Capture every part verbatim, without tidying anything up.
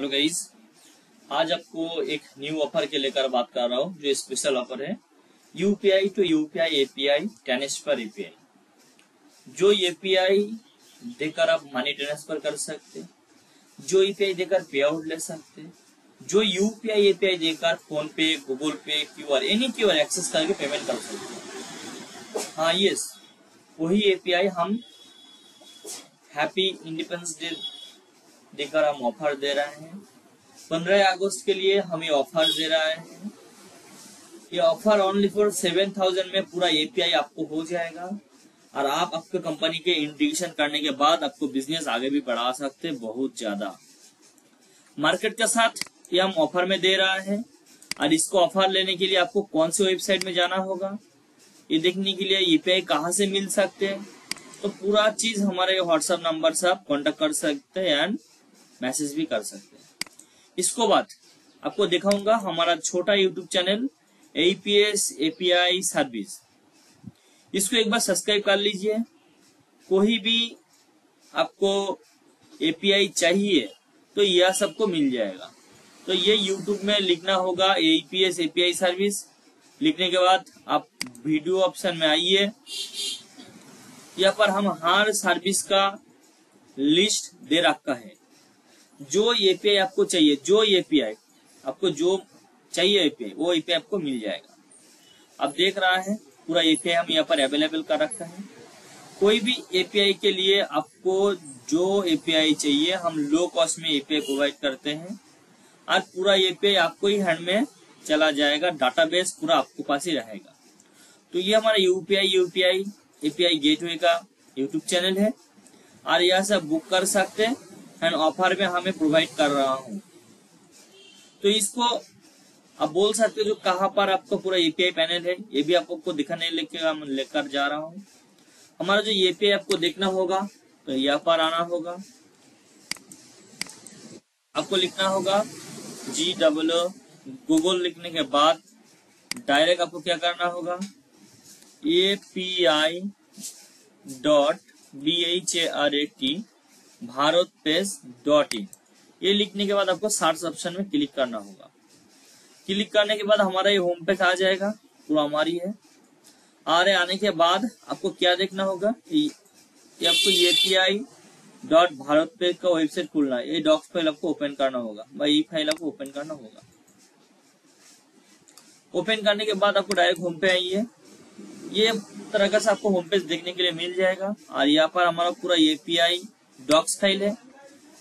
Hello guys, आज आपको एक न्यू ऑफर के लेकर बात कर रहा हूँ जो स्पेशल ऑफर है UPI to UPI API transfer API. जो एपीआई देकर आप मनी ट्रांसफर कर सकते, जो एपीआई देकर पे आउट ले सकते, जो यूपीआई एपीआई देकर PhonePe, Google Pay, QR any QR access करके पेमेंट कर सकते। हाँ यस, वही एपीआई हम हैप्पी इंडिपेंडेंस डे देकर हम ऑफर दे रहे हैं। पंद्रह अगस्त के लिए हमें ऑफर दे रहा है। ये offer only for seven thousand में पूरा एपीआई आपको हो जाएगा और आप आपके कंपनी के इंटीग्रेशन करने के बाद आपको बिजनेस आगे भी बढ़ा सकते हैं बहुत ज्यादा। मार्केट के साथ ये हम ऑफर में दे रहा है और इसको ऑफर लेने के लिए आपको कौन सी वेबसाइट में जाना होगा ये देखने के लिए एपीआई कहाँ से मिल सकते हैं, तो पूरा चीज हमारे व्हाट्सएप नंबर से आप कॉन्टेक्ट कर सकते हैं एंड मैसेज भी कर सकते हैं। इसको बाद आपको दिखाऊंगा हमारा छोटा YouTube channel APS API service. इसको एक बार सब्सक्राइब कर लीजिए। कोई भी आपको एपीआई चाहिए तो यह सबको मिल जाएगा। तो ये यूट्यूब में लिखना होगा एपीएस एपीआई सर्विस। लिखने के बाद आप वीडियो ऑप्शन में आइए। यहाँ पर हम हर सर्विस का लिस्ट दे रखा है। जो एपीआई आपको चाहिए, जो एपीआई आपको जो चाहिए एपीआई वो एपीआई आपको मिल जाएगा। आप देख रहा है पूरा एपीआई हम यहाँ पर अवेलेबल कर रखा है। कोई भी एपीआई के लिए आपको जो एपीआई चाहिए हम लो कॉस्ट में एपीआई प्रोवाइड करते हैं और पूरा एपीआई आपको ही हैंड में चला जाएगा। डाटाबेस पूरा आपके पास ही रहेगा। तो ये हमारा यूपीआई यूपीआई एपीआई गेटवे का यूट्यूब चैनल है और यहाँ से बुक कर सकते हैं एंड ऑफर में हमें प्रोवाइड कर रहा हूँ। तो इसको आप बोल सकते हो जो कहाँ पर आपका पूरा एपीआई पैनल है ये भी आपको दिखाने लेकर लेकर जा रहा हूँ। हमारा जो एपीआई आपको देखना होगा तो यहाँ पर आना होगा। आपको लिखना होगा जी डबल गूगल। लिखने के बाद डायरेक्ट आपको क्या करना होगा API dot B H R A T Bharat page dot in. ये लिखने के बाद आपको सर्च ऑप्शन में क्लिक करना होगा। क्लिक करने के बाद हमारा ये होम पेज आ जाएगा पूरा हमारी है। आ रहे आने के बाद आपको क्या देखना होगा ये आपको एपीआई डॉट भारत पेज का वेबसाइट खोलना है। ये डॉक्स फाइल आपको ओपन करना होगा भाई, ये फाइल आपको ओपन करना होगा। ओपन करने के बाद आपको डायरेक्ट होम पे आइए। ये तरह से आपको होम पेज देखने के लिए मिल जाएगा और यहाँ पर हमारा पूरा एपीआई डॉक्स फाइल है।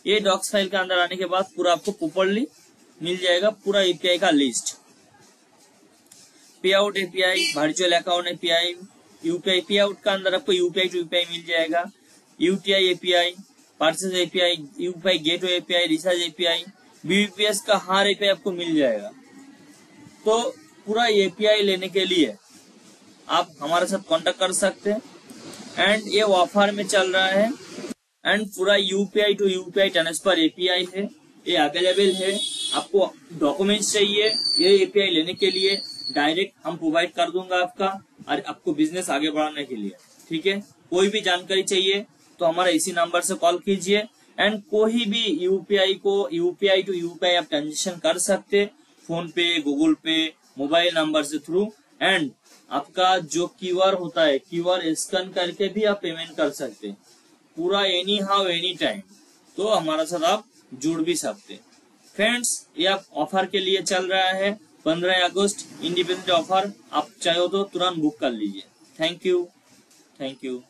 ये डॉक्स फाइल के अंदर आने के बाद पूरा आपको प्रॉपर्ली मिल जाएगा पूरा एपीआई का list. Pay out API, virtual account API, UPI pay out का अंदर आपको यूपीआई टू यूपीआई मिल जाएगा, UTI API, purchase API, UPI gateway API, recharge API, BPS का हर एपीआई आपको मिल जाएगा। तो पूरा एपीआई लेने के लिए आप हमारे साथ कॉन्टेक्ट कर सकते हैं एंड ये ऑफर में चल रहा है एंड पूरा UPI to UPI transfer API है ये अवेलेबल है। आपको डॉक्यूमेंट्स चाहिए ये एपीआई लेने के लिए डायरेक्ट हम प्रोवाइड कर दूंगा आपका और आपको बिजनेस आगे बढ़ाने के लिए, ठीक है। कोई भी जानकारी चाहिए तो हमारा इसी नंबर से कॉल कीजिए एंड कोई भी यूपीआई को यूपीआई टू यूपीआई आप ट्रांजेक्शन कर सकते PhonePe, Google Pay, mobile number से थ्रू एंड आपका जो क्यूआर होता है क्यूआर स्कैन करके भी आप पेमेंट कर सकते हैं पूरा एनी हाउ एनी टाइम। तो हमारा साथ आप जुड़ भी सकते फ्रेंड्स। ये आप ऑफर के लिए चल रहा है पंद्रह अगस्त इंडिपेंडेंस ऑफर। आप चाहो तो तुरंत बुक कर लीजिए। Thank you thank you.